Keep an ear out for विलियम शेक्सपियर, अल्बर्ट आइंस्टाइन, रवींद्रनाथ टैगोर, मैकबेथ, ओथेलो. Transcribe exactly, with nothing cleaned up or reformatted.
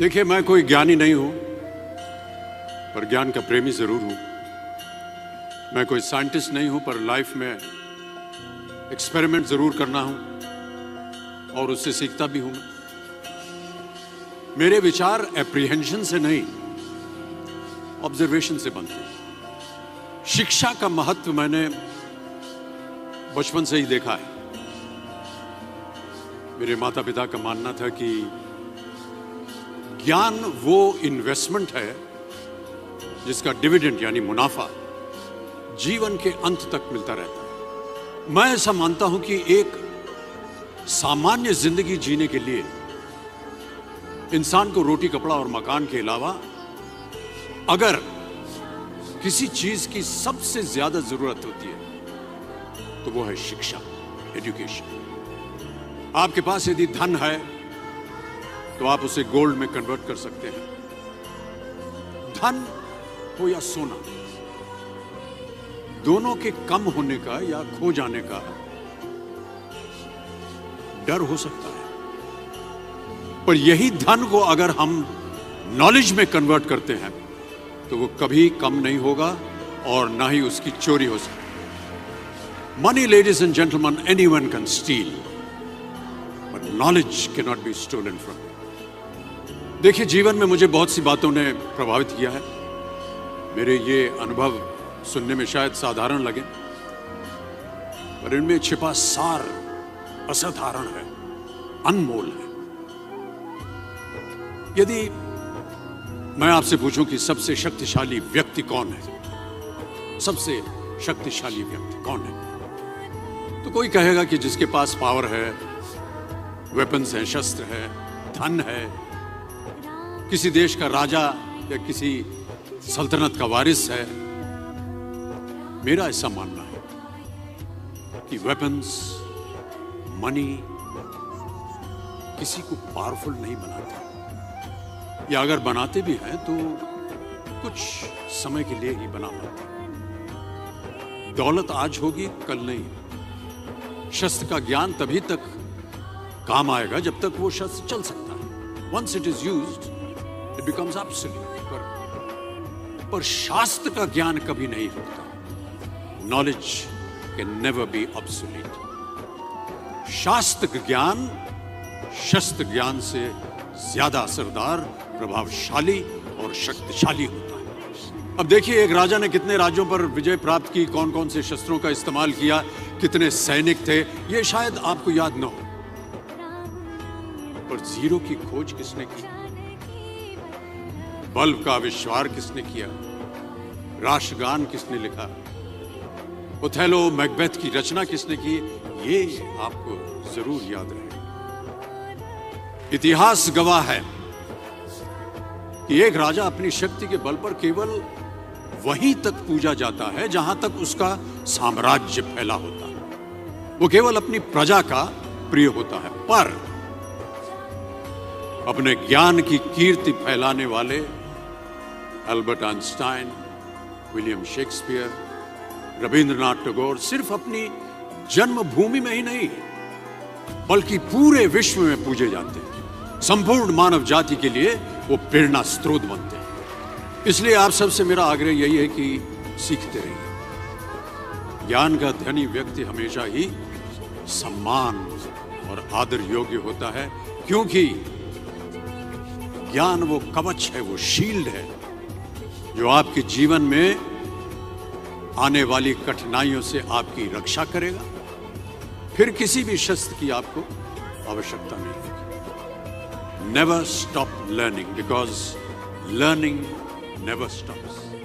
देखिए, मैं कोई ज्ञानी नहीं हूं, पर ज्ञान का प्रेमी जरूर हूं। मैं कोई साइंटिस्ट नहीं हूं, पर लाइफ में एक्सपेरिमेंट जरूर करना हूं और उससे सीखता भी हूं। मेरे विचार एप्रीहेंशन से नहीं, ऑब्जर्वेशन से बनते हैं। शिक्षा का महत्व मैंने बचपन से ही देखा है। मेरे माता पिता का मानना था कि ज्ञान वो इन्वेस्टमेंट है जिसका डिविडेंड यानी मुनाफा जीवन के अंत तक मिलता रहता है। मैं ऐसा मानता हूं कि एक सामान्य जिंदगी जीने के लिए इंसान को रोटी, कपड़ा और मकान के अलावा अगर किसी चीज की सबसे ज्यादा जरूरत होती है तो वो है शिक्षा, एजुकेशन। आपके पास यदि धन है तो आप उसे गोल्ड में कन्वर्ट कर सकते हैं, धन हो या सोना। दोनों के कम होने का या खो जाने का डर हो सकता है, पर यही धन को अगर हम नॉलेज में कन्वर्ट करते हैं तो वो कभी कम नहीं होगा और ना ही उसकी चोरी हो सकती। Money, ladies and gentleman, anyone can steal, but knowledge can not be stolen from you. देखिए, जीवन में मुझे बहुत सी बातों ने प्रभावित किया है। मेरे ये अनुभव सुनने में शायद साधारण लगे, पर इनमें छिपा सार असाधारण है, अनमोल है। यदि मैं आपसे पूछूं कि सबसे शक्तिशाली व्यक्ति कौन है, सबसे शक्तिशाली व्यक्ति कौन है, तो कोई कहेगा कि जिसके पास पावर है, वेपन्स हैं, शस्त्र है, धन है, किसी देश का राजा या किसी सल्तनत का वारिस है। मेरा ऐसा मानना है कि वेपन्स, मनी किसी को पावरफुल नहीं बनाता, या अगर बनाते भी हैं तो कुछ समय के लिए ही बना पाते। दौलत आज होगी, कल नहीं। शस्त्र का ज्ञान तभी तक काम आएगा जब तक वो शस्त्र चल सकता है। Once it is used, it becomes absolute. पर पर शास्त्र का ज्ञान कभी नहीं होता। Knowledge can never be absolute. शास्त्र का ज्ञान शस्त्र ज्ञान से ज्यादा असरदार, प्रभावशाली और शक्तिशाली होता है। अब देखिए, एक राजा ने कितने राज्यों पर विजय प्राप्त की, कौन कौन से शस्त्रों का इस्तेमाल किया, कितने सैनिक थे, ये शायद आपको याद न हो। पर जीरो की खोज किसने की? बल्ब का आविष्कार किसने किया? राष्ट्रगान किसने लिखा? ओथेलो, मैकबेथ की रचना किसने की? ये आपको जरूर याद रहे। इतिहास गवाह है कि एक राजा अपनी शक्ति के बल पर केवल वहीं तक पूजा जाता है जहां तक उसका साम्राज्य फैला होता है। वो केवल अपनी प्रजा का प्रिय होता है, पर अपने ज्ञान की कीर्ति फैलाने वाले अल्बर्ट आइंस्टाइन, विलियम शेक्सपियर, रवींद्रनाथ टैगोर सिर्फ अपनी जन्मभूमि में ही नहीं बल्कि पूरे विश्व में पूजे जाते हैं। संपूर्ण मानव जाति के लिए वो प्रेरणा स्रोत बनते हैं। इसलिए आप सबसे मेरा आग्रह यही है कि सीखते रहिए। ज्ञान का धनी व्यक्ति हमेशा ही सम्मान और आदर योग्य होता है, क्योंकि ज्ञान वो कवच है, वो शील्ड है जो आपके जीवन में आने वाली कठिनाइयों से आपकी रक्षा करेगा। फिर किसी भी शस्त्र की आपको आवश्यकता नहीं है। Never stop learning, because learning never stops.